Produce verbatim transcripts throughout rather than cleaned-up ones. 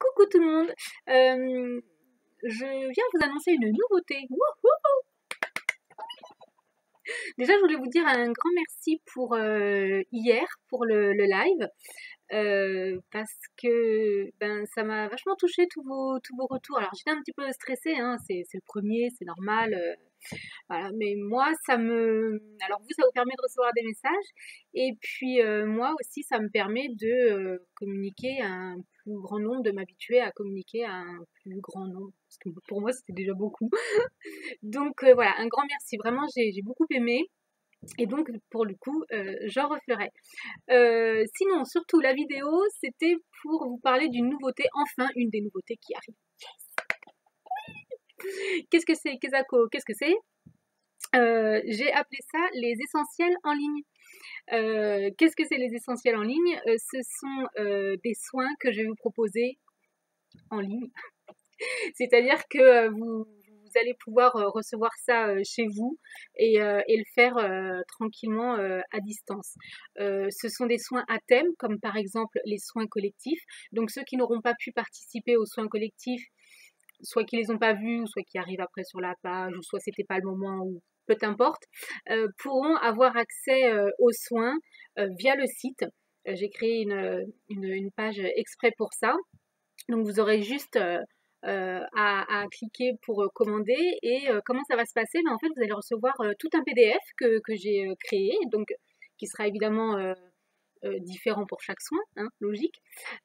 Coucou tout le monde, euh, je viens vous annoncer une nouveauté. Wouhou! Déjà je voulais vous dire un grand merci pour euh, hier, pour le, le live, euh, parce que ben, ça m'a vachement touché tous vos, tous vos retours. Alors j'étais un petit peu stressée, hein, c'est le premier, c'est normal. Euh, Voilà, mais moi ça me... Alors vous, ça vous permet de recevoir des messages, et puis euh, moi aussi ça me permet de euh, communiquer à un plus grand nombre, de m'habituer à communiquer à un plus grand nombre, parce que pour moi c'était déjà beaucoup. Donc euh, voilà, un grand merci, vraiment j'ai j'ai beaucoup aimé. Et donc, pour le coup, euh, j'en referai. Euh, sinon, surtout, la vidéo, c'était pour vous parler d'une nouveauté, enfin, une des nouveautés qui arrive. Yes! Qu'est-ce que c'est, Kesako? Qu'est-ce que c'est? euh, J'ai appelé ça les essentiels en ligne. Euh, Qu'est-ce que c'est les essentiels en ligne? euh, Ce sont euh, des soins que je vais vous proposer en ligne. C'est-à-dire que vous, vous allez pouvoir recevoir ça chez vous et, euh, et le faire euh, tranquillement euh, à distance. Euh, ce sont des soins à thème, comme par exemple les soins collectifs. Donc ceux qui n'auront pas pu participer aux soins collectifs, soit qu'ils les ont pas vus, soit qui arrivent après sur la page, ou soit c'était pas le moment, ou peu importe, euh, pourront avoir accès euh, aux soins euh, via le site. Euh, J'ai créé une, une, une page exprès pour ça. Donc vous aurez juste euh, euh, à, à cliquer pour commander. Et euh, comment ça va se passer? Ben, en fait, vous allez recevoir euh, tout un P D F que, que j'ai euh, créé, donc qui sera évidemment... Euh, Euh, différent pour chaque soin, hein, logique,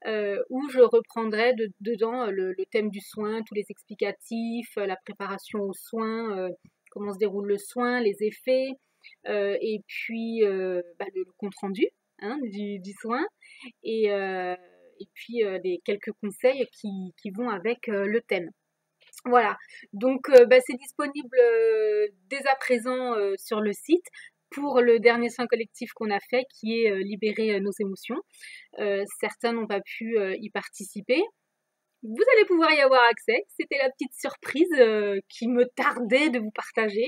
euh, où je reprendrai de, dedans le, le thème du soin, tous les explicatifs, la préparation au soin, euh, comment se déroule le soin, les effets, euh, et puis euh, bah, le, le compte-rendu, hein, du, du soin, et, euh, et puis euh, des, quelques conseils qui, qui vont avec euh, le thème. Voilà, donc euh, bah, c'est disponible euh, dès à présent euh, sur le site, pour le dernier soin collectif qu'on a fait, qui est euh, libérer euh, nos émotions. Euh, certains n'ont pas pu euh, y participer. Vous allez pouvoir y avoir accès. C'était la petite surprise euh, qui me tardait de vous partager.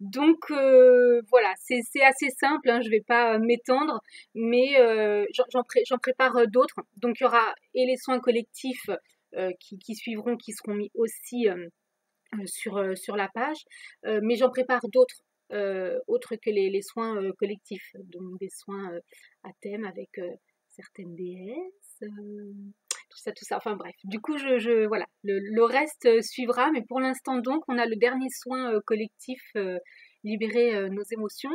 Donc euh, voilà, c'est assez simple, hein, je ne vais pas m'étendre, mais euh, j'en pré prépare euh, d'autres. Donc il y aura et les soins collectifs euh, qui, qui suivront, qui seront mis aussi euh, sur, euh, sur la page, euh, mais j'en prépare d'autres. Euh, autre que les, les soins euh, collectifs, donc des soins euh, à thème avec euh, certaines déesses, euh, tout ça, tout ça, enfin bref. Du coup, je, je voilà, le, le reste euh, suivra, mais pour l'instant, donc, on a le dernier soin euh, collectif, euh, libérer euh, nos émotions,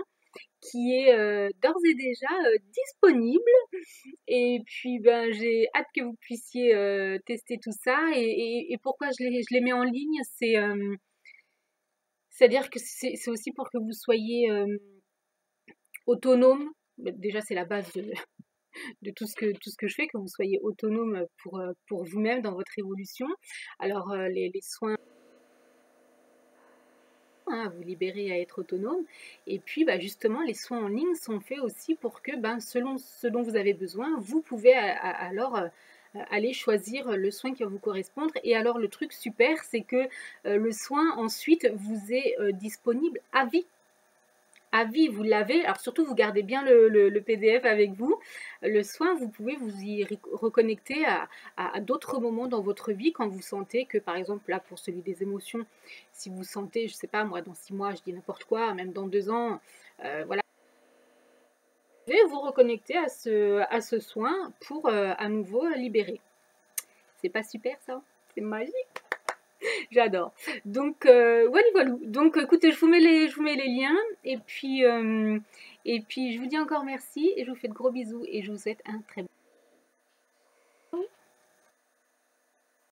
qui est euh, d'ores et déjà euh, disponible, et puis ben, j'ai hâte que vous puissiez euh, tester tout ça, et, et, et pourquoi je les, je les mets en ligne, c'est... Euh, C'est-à-dire que c'est aussi pour que vous soyez euh, autonome. Déjà, c'est la base de, de tout, ce que, tout ce que je fais, que vous soyez autonome pour, pour vous-même dans votre évolution. Alors, les, les soins, hein, vous libérez à être autonome. Et puis, bah, justement, les soins en ligne sont faits aussi pour que, ben, selon ce dont vous avez besoin, vous pouvez a, a, alors... aller choisir le soin qui va vous correspondre. Et alors le truc super, c'est que euh, le soin ensuite vous est euh, disponible à vie. À vie, vous l'avez. Alors surtout, vous gardez bien le, le, le P D F avec vous. Le soin, vous pouvez vous y reconnecter à, à, à d'autres moments dans votre vie quand vous sentez que, par exemple, là pour celui des émotions, si vous sentez, je sais pas moi, dans six mois, je dis n'importe quoi, même dans deux ans, euh, voilà. Vous reconnecter à ce, à ce soin pour euh, à nouveau libérer. C'est pas super ça? C'est magique. J'adore. Donc euh, voilà, voilà. Donc écoutez, je vous mets les, je vous mets les liens, et puis euh, et puis je vous dis encore merci, et je vous fais de gros bisous, et je vous souhaite un très bon.